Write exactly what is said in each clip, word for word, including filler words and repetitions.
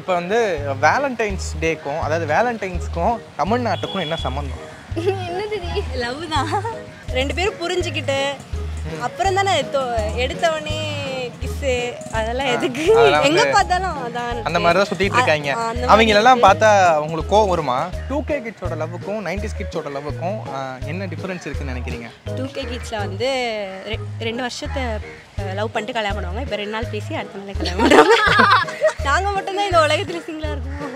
இப்போ வந்து Valentine's Day-க்கும் அதாவது Valentine's-க்கும் தமிழ்நாட்டுக்கும் என்ன சம்பந்தம்? என்னது நீ லவ் தான். ரெண்டு பேரும் புரிஞ்சிக்கிட்டு அப்புறம் தான எடுத்தவனே கிஸ் அதெல்லாம் எதுக்கு? எங்க பார்த்தாலும் அதான் அந்த மாதிரி தான் சுத்திட்டு இருக்காங்க. அவங்க எல்லாம் பார்த்தா உங்களுக்கு கோவம் வருமா? டூ கே கிட்ஸோட லவ்வுக்கும் நைன்டீஸ் கிட்ஸோட லவ்வுக்கும் என்ன டிஃபரன்ஸ் இருக்குன்னு நினைக்கிறீங்க? டூ கே கிட்ஸ்ல வந்து ரெண்டு வருஷத்தை லவ் பண்ணிட்டு கல்யாணம் பண்ணுவாங்க. இப்போ ரெண்டு நாள் பேசி அடுத்த நாள் கல்யாணம் பண்ணுவாங்க. நாங்க மட்டும் தான் இந்த உலகத்துல சிங்கிளா இருக்கோம்.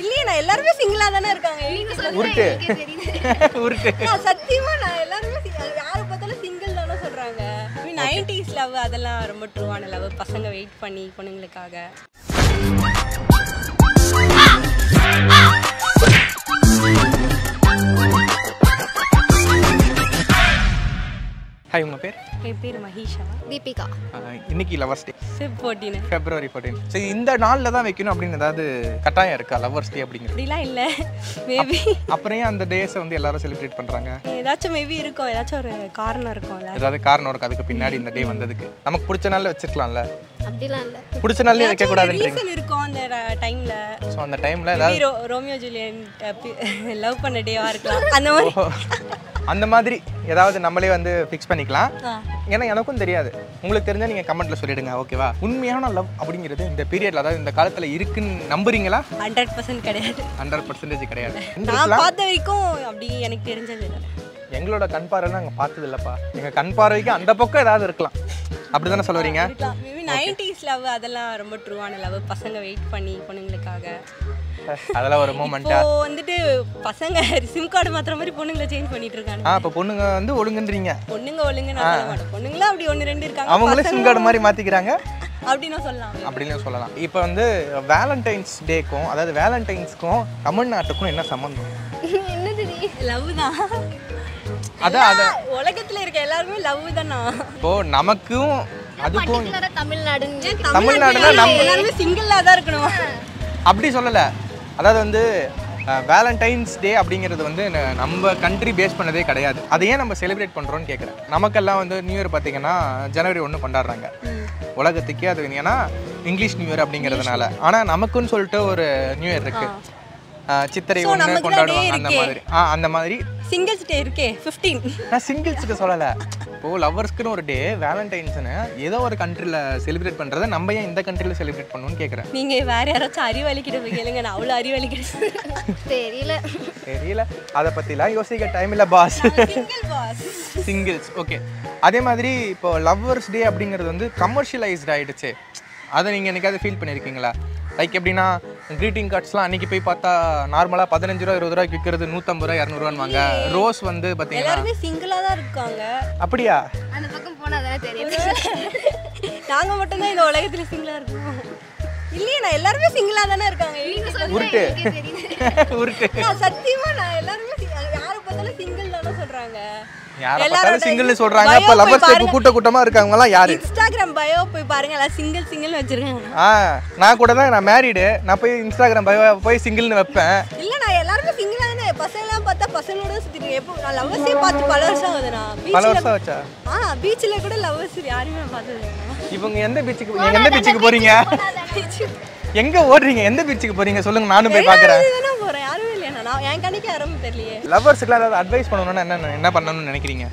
இல்லையே நான் எல்லாரும் சிங்கிளா தானே இருக்காங்க. நீங்க சொல்லுங்க எனக்கு தெரியும். உருட்டு. நான் சத்தியமா நான் எல்லாரும் யார பார்த்தாலும் சிங்கிள் தான சொல்றாங்க. நைன்டீஸ் லவ் அதெல்லாம் ரொம்ப ட்ரூவான லவ். பசங்க வெயிட் பண்ணி பொண்ணுங்களுக்காக. ஹாய், உங்க பேர்? என் பேர் மஹீஷா. தீபிகா. இன்னைக்கு லவர்ஸ் டே பதினான்கு பிப்ரவரி பதினான்கு. சோ இந்த நாள்ல தான் வைக்கணும் அப்படின ஏதாவது கட்டாயம் இருக்கா லவர்ஸ் டே அப்படிங்க? அப்படில இல்ல. மேபி அப்புறம் அந்த டேஸ் வந்து எல்லாரும் செலிப்ரேட் பண்றாங்க. ஏதாச்சும் மேபி இருக்கும், ஏதாச்சும் ஒரு காரணம் இருக்கும்ல. ஏதாவது காரணம் இருக்கு அதுக்கு பின்னாடி இந்த டே வந்ததுக்கு. நமக்கு பிடிச்ச நாள்ல வெச்சிடலாம்ல. அப்படில இல்ல. பிடிச்ச நாள்ல வைக்க கூடாதுன்றீங்க. ரீசன் இருக்கும் அந்த டைம்ல. சோ அந்த டைம்ல ஏதாவது ரோமியோ ஜூலியட் லவ் பண்ண டேவா இருக்கலாம். அந்த மாதிரி அந்த மாதிரி ஏதாவது நம்மளே வந்து ஃபிக்ஸ் பண்ணிக்கலாம். ஏன்னா எனக்கும் தெரியாது, உங்களுக்கு தெரிஞ்சா நீங்கள் கமெண்ட்டில் சொல்லிடுங்க, ஓகேவா? உண்மையான லவ் அப்படிங்கிறது இந்த பீரியட்ல அதாவது இந்த காலத்தில் இருக்குன்னு நம்புறீங்களா? ஹண்ட்ரட் பர்சன்ட் கிடையாது. ஹண்ட்ரட் பர்சன்டேஜ் கிடையாது. நான் பார்த்த வரைக்கும் அப்படி எனக்கு தெரிஞ்சது இல்லை. எங்களோட கண் பார்வைலாம் நாங்கள் பார்த்தது இல்லைப்பா. எங்கள் கண் பார்வைக்கு அந்த பக்கம் ஏதாவது இருக்கலாம். அப்படி தானே சொல்லுறீங்க? நைன்டீஸ் லவ் அதெல்லாம் ரொம்ப ட்ரூவான லவ். பசங்க வெயிட் பண்ணி பொண்ணுங்களுக்காக அதெல்லாம் ஒரு மொமெண்டா. இப்போ வந்துட்டு பசங்க சிம் கார்டு மாத்திர மாதிரி பொண்ணுங்களை சேஞ்ச் பண்ணிட்டு இருக்காங்க. ஆ, அப்ப பொண்ணுங்க வந்து ஒழுங்குன்றீங்க. பொண்ணுங்க ஒழுங்கு நான் சொல்ல மாட்டேன். பொண்ணுங்களா அப்படி ஒன்னு ரெண்டு இருக்காங்க. அவங்களே சிம் கார்டு மாதிரி மாத்திக்கறாங்க. அப்படினா சொல்லலாம். அப்படினா சொல்லலாம். இப்போ வந்து வேலண்டைன்ஸ் டேக்கும் அதாவது வேலண்டைன்ஸ்க்கும் தமிழ்நாட்டுக்கும் என்ன சம்பந்தம்? என்னது நீ லவ் தான். அத அத உலகத்துல இருக்க எல்லாரும் லவ் தானா? இப்போ நமக்கும் அதுக்கும் தமிழ்நாடுன்னு தமிழ்நாடுனா நம்ம எல்லாரும் சிங்கிளா தான் இருக்கணும் அப்படி சொல்லல. அதாவது வந்து வேலண்டைன்ஸ் டே அப்படிங்கிறது வந்து நம்ம கண்ட்ரி பேஸ் பண்ணதே கிடையாது. அதை ஏன் நம்ம செலிப்ரேட் பண்ணுறோன்னு கேட்குறேன். நமக்கெல்லாம் வந்து நியூ இயர் பார்த்திங்கன்னா ஜனவரி ஒன்று கொண்டாடுறாங்க உலகத்துக்கே. அது ஏன்னா இங்கிலீஷ் நியூ இயர் அப்படிங்கிறதுனால. ஆனால் நமக்குன்னு சொல்லிட்டு ஒரு நியூ இயர் இருக்குது. சித்திரை ஒன்று கொண்டாடுவாங்க. அந்த மாதிரி ஆ அந்த மாதிரி சிங்கிள்ஸ் டே இருக்கே பதினைந்து. நான் சிங்கிள்ஸ்க்கு சொல்லலை. இப்போது லவ்வர்ஸ்க்குன்னு ஒரு டே வேலண்டைன்ஸ்னு ஏதோ ஒரு கண்ட்ரியில் செலிப்ரேட் பண்ணுறதை நம்ம ஏன் இந்த கண்ட்ரியில் செலிப்ரேட் பண்ணணும்னு கேட்குறேன். நீங்கள் வேறு யாராச்சும் அறிவாளிக்கிட்ட போய் கேளுங்க. நான் அவ்வளோ அறிவாளிக்கிட்ட தெரியல தெரியல அதை பற்றிலாம் யோசிக்க டைம் இல்லை பாஸ். Singles okay. அதே மாதிரி இப்போ லவ்வர்ஸ் டே அப்படிங்கிறது வந்து கமர்ஷியலைஸ்ட் ஆகிடுச்சு. அதை நீங்கள் எனக்காவது ஃபீல் பண்ணியிருக்கீங்களா? லைக் எப்படின்னா க்ரீட்டிங் கார்ட்ஸ்லாம் அன்றைக்கி போய் பார்த்தா நார்மலாக பதினஞ்சு ரூபா இருபது ரூபாய்க்கு விற்கிறது நூற்றம்பது ரூபா இரநூறுவான்னு வாங்க. ரோஸ் வந்து பார்த்தீங்கன்னா எல்லாருமே சிங்கிளாக தான் இருக்காங்க. அப்படியா? அந்த பக்கம் போனால் தானே தெரியும். நாங்கள் மட்டும்தான் இந்த உலகத்தில் சிங்கிளாக இருக்கோம். இல்லையே நான் எல்லாருமே சிங்கிளாக தானே இருக்காங்க. நீங்கள் சொல்லுங்க. உருட்டு உருட்டு. நான் சத்தியமாக நான் எல்லாருமே யாரை பார்த்தாலும் சிங்கிள் தானே சொல்கிறாங்க. யாரை பார்த்தாலும் சிங்கிள்னு சொல்றாங்க. அப்ப லவர்ஸ் டே கூட்ட கூட்டமா இருக்கவங்கலாம் யாரு? இன்ஸ்டாகிராம் பயோ போய் பாருங்க, எல்லா சிங்கிள் சிங்கிள்னு வச்சிருக்காங்க. ஆ, நான் கூட தான் நான் மேரிட். நான் போய் இன்ஸ்டாகிராம் பயோ போய் சிங்கிள்னு வைப்பேன். இல்ல நான் எல்லாரும் சிங்கிளா தான. பசங்கள பார்த்தா பசங்களோட சுத்திட்டு எப்போ நான் லவர்ஸ் டே பார்த்து பல வருஷம் ஆகுதுனா. பல வருஷம் ஆச்சா? ஆ, பீச்ல கூட லவர்ஸ் யாரையுமே பார்த்தது இல்ல. இவங்க எந்த பீச்சுக்கு நீங்க எந்த பீச்சுக்கு போறீங்க? எங்க ஓடுறீங்க? எந்த பீச்சுக்கு போறீங்க சொல்லுங்க, நானும் போய் பார்க்கறேன். நான் கணிக்க ஆரம்பம் தெரியலையே. லவ்வர்ஸ்க்குலாம் ஏதாவது அட்வைஸ் பண்ணணும்னா என்ன என்ன பண்ணணும்னு நினைக்கிறீங்க?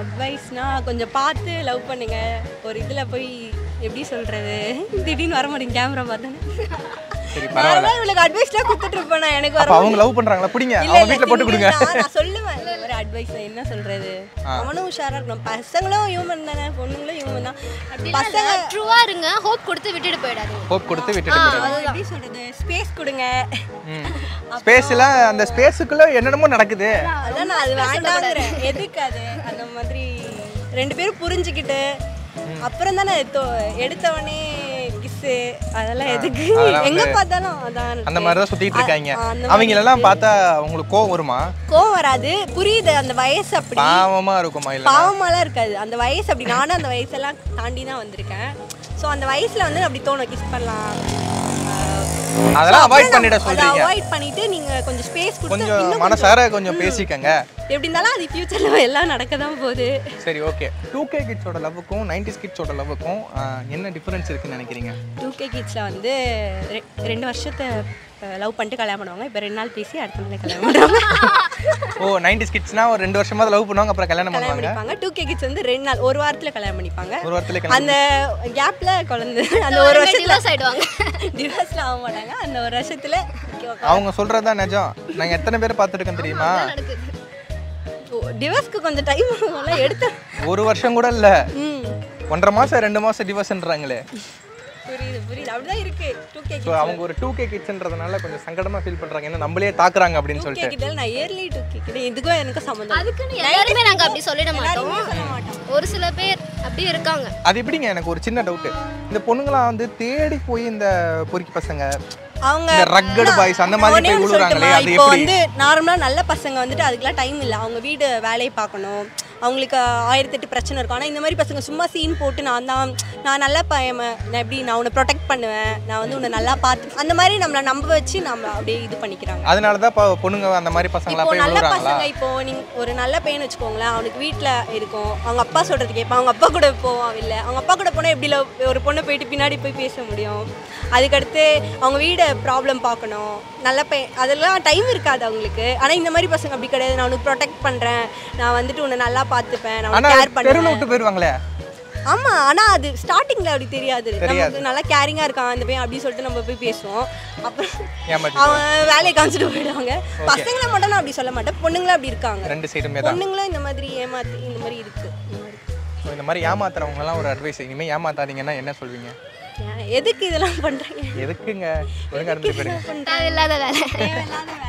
அட்வைஸ்னா கொஞ்சம் பார்த்து லவ் பண்ணுங்க. ஒரு இதில் போய் எப்படி சொல்கிறது, திடீர்னு வர மாட்டேங்க கேமரா பார்த்தேன்னு. சரி பரவாயில்ல. இவளுக்கு அட்வைஸ்லாம் கொடுத்துட்டு இருப்பேன். எனக்கு வர அவங்க லவ் பண்ணுறாங்களா பிடிங்க, அவங்க வீட்டில் போட்டு கொடுங்க. நான் சொல்லுவேன் ஒரு அட்வைஸ் என்ன சொல்கிறது. அவனும் உஷாராக இருக்கணும். பசங்களும் ஹியூமன் தானே, பொண்ணுங்களும் ஹியூமன் தான். பசங்க ட்ரூவாக இருங்க. ஹோப் கொடுத்து விட்டுட்டு போயிடாது. ஹோப் கொடுத்து விட்டுட்டு போயிடாது. எப்படி சொல்கிறது, ஸ்பேஸ் கொடுங்க. ஸ்பேஸ்ல அந்த ஸ்பேஸ்க்குள்ள என்னென்னமோ நடக்குது. அதான் அது வேண்டாம்ங்கறேன். எதுக்கு அது? அந்த மாதிரி ரெண்டு பேரும் புரிஞ்சிக்கிட்டு அப்புறம் தான எடுத்தவனே கிஸ் அதெல்லாம் எதுக்கு? எங்க பார்த்தாலும் அதான் அந்த மாதிரி தான் சுத்திட்டு இருக்காங்க. அவங்க எல்லாம் பார்த்தா உங்களுக்கு கோவம் வருமா? கோவம் வராது. புரியுது. அந்த வயசு அப்படி பாவமா இருக்குமா? இல்ல பாவமாலாம் இருக்காது. அந்த வயசு அப்படி. நானும் அந்த வயசெல்லாம் தாண்டி தான் வந்திருக்கேன். ஸோ அந்த வயசுல வந்து அப்படி தோணும் கிஸ் பண்ணலாம் அதெல்லாம் அவாய்ட் பண்ணிட சொல்றீங்க. அவாய்ட் பண்ணிட்டு நீங்க கொஞ்சம் ஸ்பேஸ் கொடுத்து கொஞ்சம் மனசார கொஞ்சம் பேசிக்கங்க. எப்படினாலும் அது ஃபியூச்சர்ல எல்லாம் நடக்க தான் போகுது. சரி ஓகே. டூ கே கிட்ஸோட லவ்வுக்கும் நைன்டிஸ் கிட்ஸோட லவ்வுக்கும் என்ன டிஃபரன்ஸ் இருக்குன்னு நினைக்கிறீங்க? டூ கே கிட்ஸ்ல வந்து ரெண்டு வருஷத்தை லவ் பண்ணிட்டு கல்யாணம் பண்ணுவாங்க. இப்போ ரெண்டு நாள் பேசி அடுத்த கல்யாணம் பண்ணுவாங்க. ஓ நைன்டிஸ் கிட்ஸ்னா ஒரு ரெண்டு வருஷமா லவ் பண்ணுவாங்க அப்புறம் கல்யாணம் பண்ணுவாங்க. டூ கே கிட்ஸ் வந்து ரெண்டு நாள் ஒரு வாரத்துல கல்யாணம் பண்ணிப்பாங்க. ஒரு வாரத்துல அந்த கேப்ல குழந்தை அந்த ஒரு வருஷத்துல ஆயிடுவாங்க. டிவோர்ஸ்ல ஆக மாட்டாங்க. அந்த ஒரு வருஷத்துல அவங்க சொல்றது தான் நிஜம். நாங்க எத்தனை பேர் பார்த்துருக்கோம் தெரியுமா? டிவோர்ஸ்க்கு கொஞ்சம் டைம் எல்லாம் எடுத்து ஒரு வருஷம் கூட இல்ல, ஒன்றரை மாசம் ரெண்டு மாசம் டிவோர்ஸ்ன்றாங்களே. புரியுது புரியுது. அப்படிதான் இருக்கு டூ கே கிட்ஸ். சோ அவங்க ஒரு டூ கே கிட்ஸ்ன்றதனால கொஞ்சம் சங்கடமா ஃபீல் பண்றாங்க. என்ன நம்மளே தாக்குறாங்க அப்படினு சொல்லிட்டு. டூ கே கிட்ல நான் early டூ கே கிட இதுக்கு எனக்கு சம்பந்தம். அதுக்கு எல்லாரும் நாங்க அப்படி சொல்லிட மாட்டோம். ஒரு சில பேர் அப்படியே இருக்காங்க. அது எப்படிங்க? எனக்கு ஒரு சின்ன டவுட். இந்த பொண்ணுங்களா வந்து தேடி போய் இந்த பொறுக்கி பசங்க அவங்க ரக்கட் பாய்ஸ் அந்த மாதிரி போய் உழுறாங்களே, அது எப்படி? இப்போ வந்து நார்மலா நல்ல பசங்க வந்துட்டு அதுக்குலாம் டைம் இல்ல. அவங்க வீடு வேலையை பார்க்கணும், அவங்களுக்கு ஆயிரத்தி எட்டு பிரச்சனை இருக்கும். ஆனால் இந்த மாதிரி பசங்க சும்மா சீன் போட்டு நான் தான் நான் நல்லா பயம், நான் எப்படி நான் உன்னை ப்ரொடெக்ட் பண்ணுவேன், நான் வந்து உன்னை நல்லா பார்த்து அந்த மாதிரி நம்மளை நம்ப வச்சு நம்ம அப்படியே இது பண்ணிக்கிறாங்க. அதனால தான் பொண்ணுங்க அந்த மாதிரி பசங்களா போய் நல்ல பசங்க. இப்போ நீங்கள் ஒரு நல்ல பையன் வச்சுக்கோங்களேன், அவனுக்கு வீட்டில் இருக்கும், அவங்க அப்பா சொல்கிறது கேட்பான், அவங்க அப்பா கூட போவான். இல்லை அவங்க அப்பா கூட போனால் எப்படில ஒரு பொண்ணை போயிட்டு பின்னாடி போய் பேச முடியும்? அதுக்கடுத்து அவங்க வீடை ப்ராப்ளம் பார்க்கணும், நல்ல பையன், அதெல்லாம் டைம் இருக்காது அவங்களுக்கு. ஆனால் இந்த மாதிரி பசங்க அப்படி கிடையாது. நான் உனக்கு ப்ரொடெக்ட் பண்ணுறேன், நான் வந்துட்டு உன்னை நல்லா பாத்துப்பேன், நான் கேர் பண்ணுவேன். தெருல விட்டு போய்டுவாங்களே. ஆமா, ஆனா அது ஸ்டார்டிங்ல அப்படி தெரியாது. நமக்கு நல்லா கேரிங்கா இருக்கான் அந்த பையன் அப்படி சொல்லிட்டு நம்ம போய் பேசுவோம். அப்புறம் அவன் வேலையை காமிச்சிட்டு போயிடுவாங்க. பசங்களை மட்டும் நான் அப்படி சொல்ல மாட்டேன், பொண்ணுங்களும் அப்படி இருக்காங்க. ரெண்டு சைடுமே தான் பொண்ணுங்களும் இந்த மாதிரி ஏமாத்தி இந்த மாதிரி இருக்கு. இந்த மாதிரி ஏமாத்துறவங்க எல்லாம் ஒரு அட்வைஸ், இனிமே ஏமாத்தாதீங்கன்னா என்ன சொல்வீங்க? எதுக்கு இதெல்லாம் பண்றீங்க? எதுக்குங்க? ஒழுங்கா நடந்து போடுங்க. அது இல்லாத வேலை.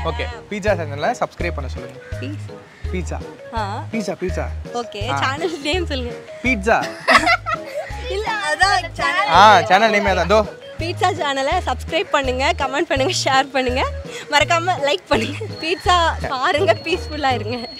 ஓகே, பீட்சா சேனலை சப்ஸ்கிரைப் பண்ண சொல்லுங்க ப்ளீஸ். பீட்சா. हां pizza pizza. Okay, channel name சொல்லுங்க. பீட்சா. இல்ல அத சேனல். ஆ சேனல் நேம் அதான் தோ. பீட்சா சேனலை சப்ஸ்கிரைப் பண்ணுங்க, கமெண்ட் பண்ணுங்க, ஷேர் பண்ணுங்க, மறக்காம லைக் பண்ணுங்க. பீட்சா பாருங்க, பீஸ்ஃபுல்லா இருங்க.